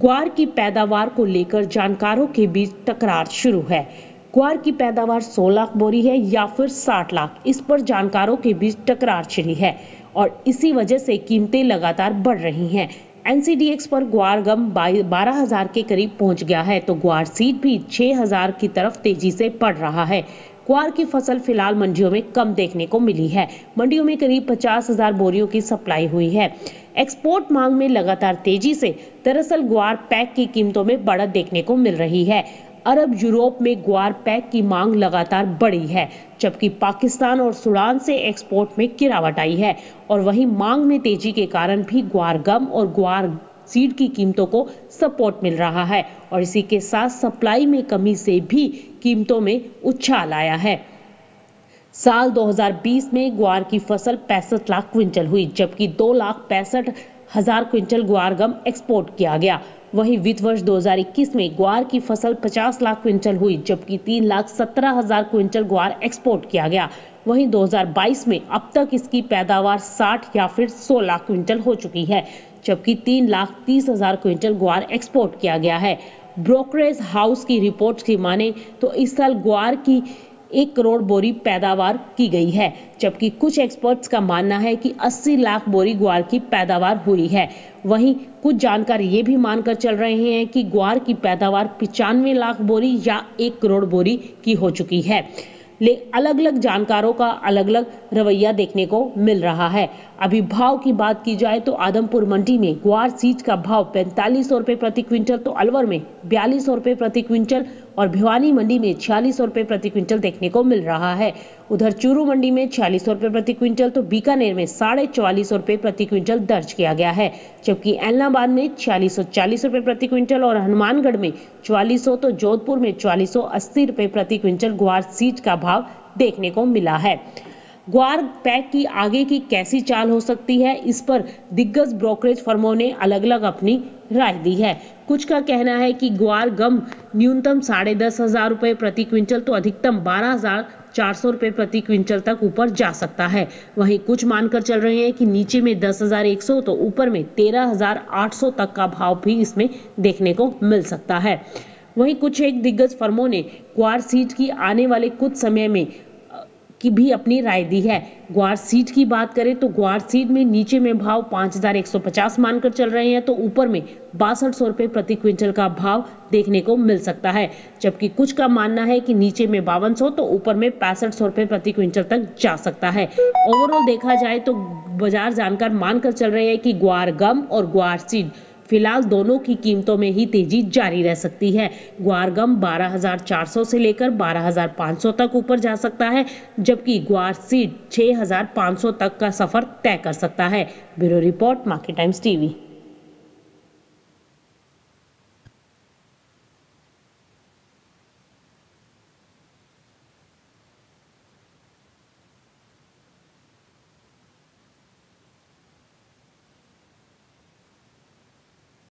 ग्वार की पैदावार को लेकर जानकारों के बीच तकरार शुरू है। ग्वार की पैदावार 100 लाख बोरी है या फिर 60 लाख, इस पर जानकारों के बीच तकरार छिड़ी है और इसी वजह से कीमतें लगातार बढ़ रही हैं। NCDEX पर ग्वार गम 12,000 के करीब पहुंच गया है तो ग्वार सीड भी 6,000 की तरफ तेजी से बढ़ रहा है। ग्वार की फसल फिलहाल मंडियों में कम देखने को मिली है। मंडियों में करीब 50,000 बोरियों की सप्लाई हुई है। एक्सपोर्ट मांग में लगातार तेजी से दरअसल ग्वार पैक की कीमतों में बढ़त देखने को मिल रही है। अरब यूरोप में ग्वार पैक की मांग लगातार बढ़ी है, जबकि पाकिस्तान और सूडान से एक्सपोर्ट में गिरावट आई है और वहीं मांग में तेजी के कारण भी ग्वार गम और ग्वार सीड की कीमतों को सपोर्ट मिल रहा है और इसी के साथ सप्लाई में कमी से भी कीमतों में उछाल आया है। साल 2020 में ग्वार की फसल 65 लाख क्विंटल हुई, जबकि 2,65,000 क्विंटल ग्वार गम एक्सपोर्ट किया गया। वहीं वित्त वर्ष 2021 में ग्वार की फसल 50 लाख क्विंटल हुई, जबकि 3,17,000 क्विंटल ग्वार एक्सपोर्ट किया गया। वहीं 2022 में अब तक इसकी पैदावार 60 या फिर 100 लाख क्विंटल हो चुकी है, जबकि 3,30,000 क्विंटल ग्वार एक्सपोर्ट किया गया है। ब्रोकरेज हाउस की रिपोर्ट की माने तो इस साल ग्वार की 1 करोड़ बोरी पैदावार की गई है, जबकि कुछ एक्सपर्ट्स का मानना है कि 80 लाख बोरी ग्वार की पैदावार हुई है। वहीं कुछ जानकार ये भी मानकर चल रहे हैं कि ग्वार की पैदावार 95 लाख बोरी या 1 करोड़ बोरी की हो चुकी है। अलग अलग जानकारों का अलग अलग रवैया देखने को मिल रहा है। अभी भाव की बात की जाए तो आदमपुर मंडी में ग्वार सीड का भाव 4500 रुपए प्रति क्विंटल, तो अलवर में 4200 रुपए प्रति क्विंटल और भिवानी मंडी में 4600 रुपए प्रति क्विंटल देखने को मिल रहा है। उधर चूरू मंडी में 4600 रुपए प्रति क्विंटल तो बीकानेर में 450 रुपए प्रति क्विंटल दर्ज किया गया है, जबकि एलनाबाद में 4640 रुपए प्रति क्विंटल और हनुमानगढ़ में 4400 तो जोधपुर में 4480 रुपए प्रति क्विंटल ग्वार सीड का भाव देखने को मिला है। ग्वार पैक की आगे की कैसी चाल हो सकती है, इस पर दिग्गज ब्रोकरेज फर्मों ने अलग अलग अपनी राय दी है। कुछ का कहना है कि ग्वार गम न्यूनतम 10,500 रुपए प्रति क्विंटल तो अधिकतम 12,400 रुपए प्रति क्विंटल तक ऊपर जा सकता है। वहीं कुछ मानकर चल रहे हैं कि नीचे में 10,100 तो ऊपर में 13,800 तक का भाव भी इसमें देखने को मिल सकता है। वहीं कुछ एक दिग्गज फर्मों ने ग्वार सीड की आने वाले कुछ समय में की भी अपनी राय दी है। ग्वार सीड की बात करें तो ग्वार सीड में नीचे में भाव 5,150 मानकर चल रहे हैं तो ऊपर में 6200 रुपए प्रति क्विंटल का भाव देखने को मिल सकता है, जबकि कुछ का मानना है कि नीचे में 5200 तो ऊपर में 6500 रुपए प्रति क्विंटल तक जा सकता है। ओवरऑल देखा जाए तो बाजार जानकार मानकर चल रहे हैं कि ग्वार गम और ग्वार सीड फिलहाल दोनों की कीमतों में ही तेजी जारी रह सकती है। ग्वार गम 12,400 से लेकर 12,500 तक ऊपर जा सकता है, जबकि ग्वार सीड 6,500 तक का सफर तय कर सकता है। Bureau report, Market Times TV.